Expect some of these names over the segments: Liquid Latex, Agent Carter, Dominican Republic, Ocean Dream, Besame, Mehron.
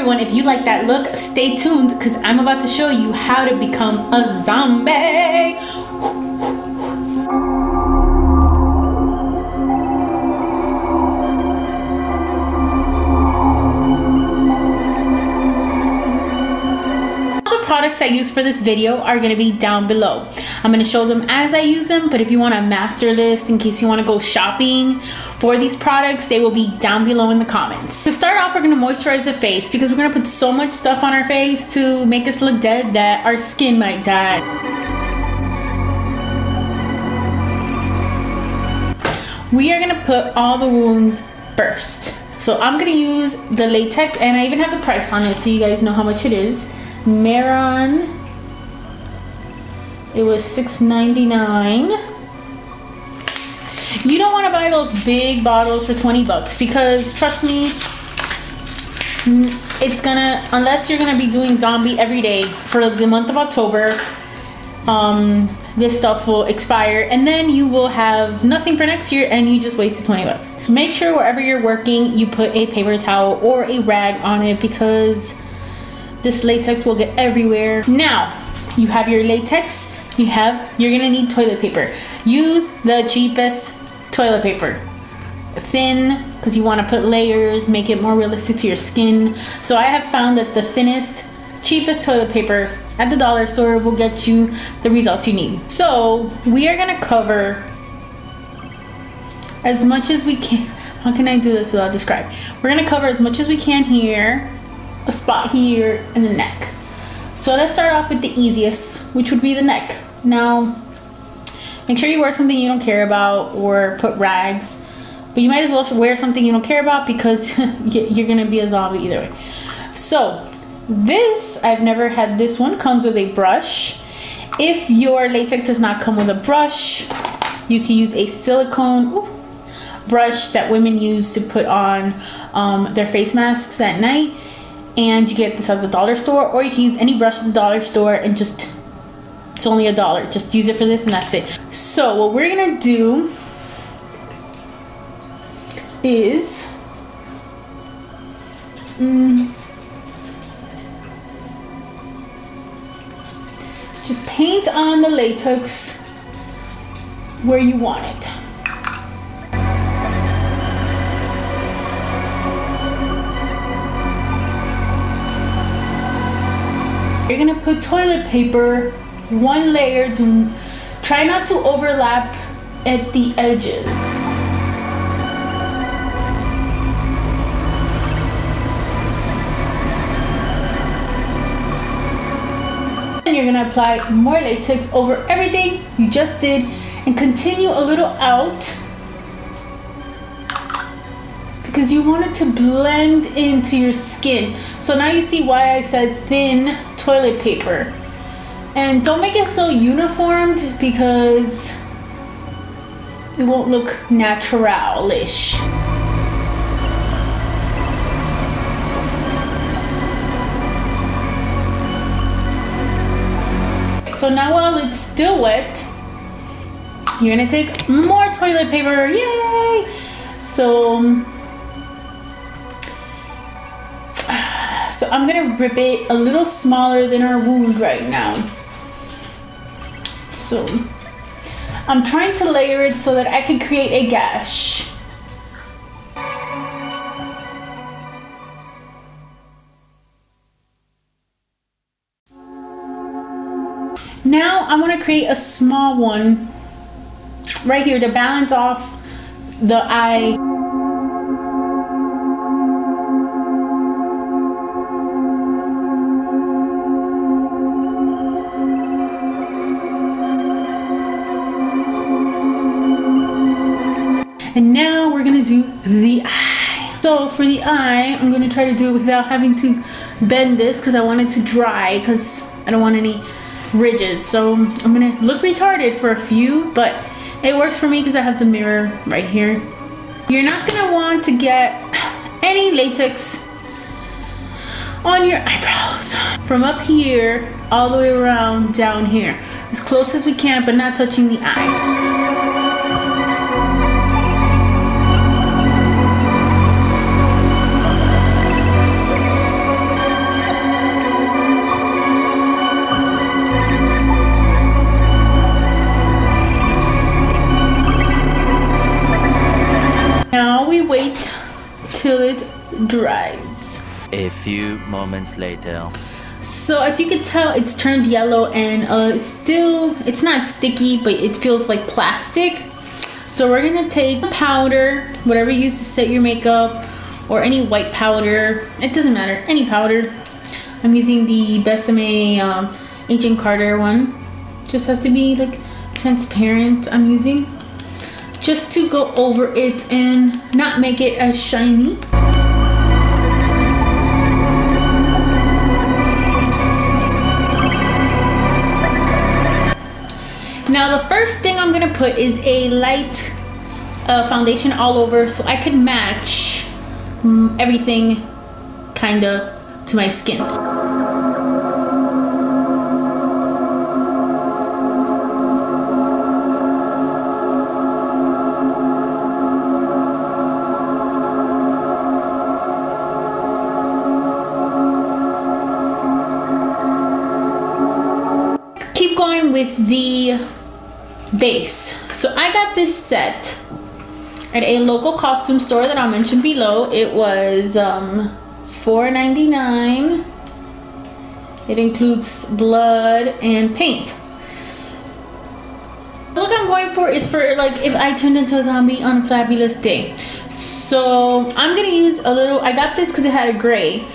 everyone, if you like that look, stay tuned because I'm about to show you how to become a zombie. Products I use for this video are going to be down below. I'm going to show them as I use them, but if you want a master list in case you want to go shopping for these products, they will be down below in the comments. To start off, we're going to moisturize the face because we're going to put so much stuff on our face to make us look dead that our skin might die. We are going to put all the wounds first. So I'm going to use the latex, and I even have the price on it so you guys know how much it is. Mehron, it was $6.99. You don't want to buy those big bottles for 20 bucks because trust me, it's gonna, unless you're gonna be doing zombie every day for the month of October, this stuff will expire and then you will have nothing for next year and you just wasted 20 bucks. Make sure wherever you're working you put a paper towel or a rag on it because this latex will get everywhere. Now, you have your latex, you're gonna need toilet paper. Use the cheapest toilet paper. Thin, because you wanna put layers, make it more realistic to your skin. So I have found that the thinnest, cheapest toilet paper at the dollar store will get you the results you need. So we are gonna cover as much as we can. How can I do this without describing? We're gonna cover as much as we can here, a spot here, and the neck. So let's start off with the easiest, which would be the neck. Now, make sure you wear something you don't care about or put rags, but you might as well wear something you don't care about because you're gonna be a zombie either way. So this, I've never had this one, comes with a brush. If your latex does not come with a brush, you can use a silicone brush that women use to put on their face masks at night. And you get this at the dollar store, or you can use any brush at the dollar store and just, it's only $1. Just use it for this and that's it. So what we're gonna do is, just paint on the latex where you want it. You're gonna put toilet paper one layer. Try not to overlap at the edges. And you're gonna apply more latex over everything you just did and continue a little out because you want it to blend into your skin. So now you see why I said thin toilet paper. And don't make it so uniformed because it won't look natural-ish. So now while it's still wet, you're gonna take more toilet paper, yay! So I'm gonna rip it a little smaller than our wound right now. So I'm trying to layer it so that I can create a gash. Now I'm gonna create a small one right here to balance off the eye. And now we're gonna do the eye. So for the eye, I'm gonna try to do it without having to bend this because I want it to dry because I don't want any ridges. So I'm gonna look retarded for a few, but it works for me because I have the mirror right here. You're not gonna want to get any latex on your eyebrows. From up here, all the way around down here. As close as we can, but not touching the eye. till it dries. A few moments later. So as you can tell, it's turned yellow and it's not sticky, but it feels like plastic. So we're gonna take powder, whatever you use to set your makeup, or any white powder, it doesn't matter, any powder. I'm using the Besame Agent Carter one. Just has to be like transparent. I'm using just to go over it and not make it as shiny. Now the first thing I'm gonna put is a light foundation all over so I could match everything kinda to my skin. With the base. So I got this set at a local costume store that I'll mention below. It was $4.99. It includes blood and paint. The look I'm going for is for like if I turned into a zombie on a fabulous day. So I'm gonna use a little, I got this because it had a gray.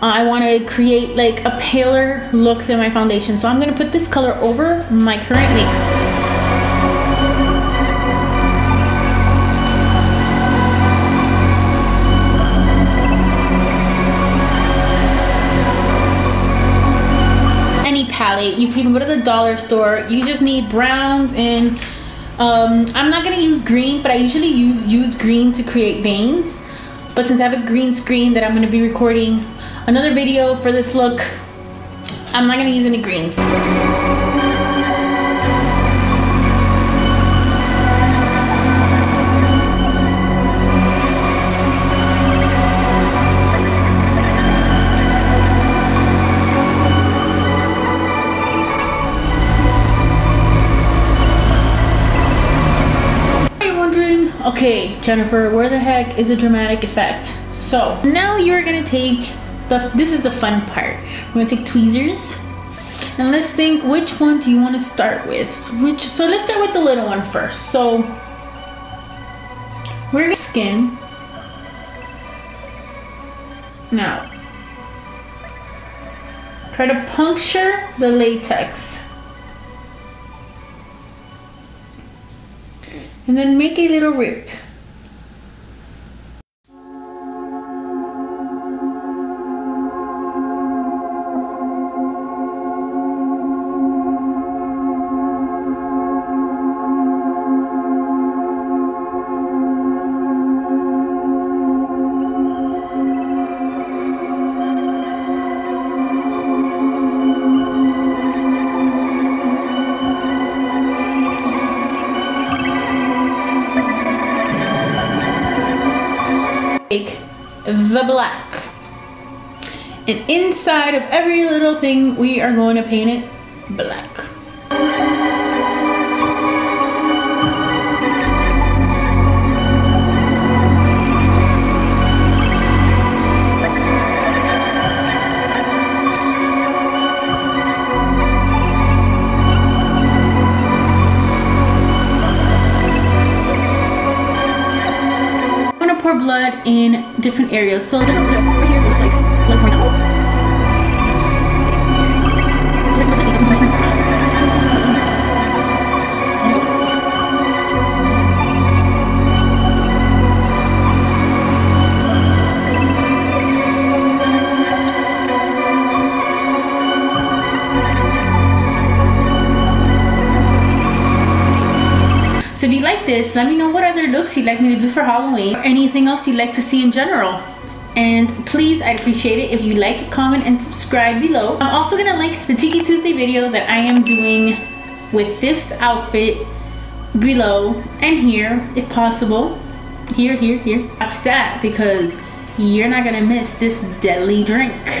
I want to create like a paler look than my foundation, so I'm going to put this color over my current makeup. Any palette, you can even go to the dollar store. You just need browns and I'm not going to use green, but I usually use green to create veins. But since I have a green screen that I'm going to be recording another video for this look, I'm not going to use any greens. Okay, Jennifer, where the heck is a dramatic effect? So now you're gonna take this is the fun part. We're gonna take tweezers and let's think which one do you want to start with. So let's start with the little one first. So we're gonna skin now. Try to puncture the latex. And then make a little rip. The black, and inside of every little thing we are going to paint it black. Blood in different areas. So there's over here, so it's like let's point out. So if you like this, let me know what other looks you'd like me to do for Halloween or anything else you'd like to see in general. And please, I'd appreciate it if you like, comment, and subscribe below. I'm also going to link the Tiki Tuesday video that I am doing with this outfit below and here, if possible. Here. Watch that because you're not going to miss this deadly drink.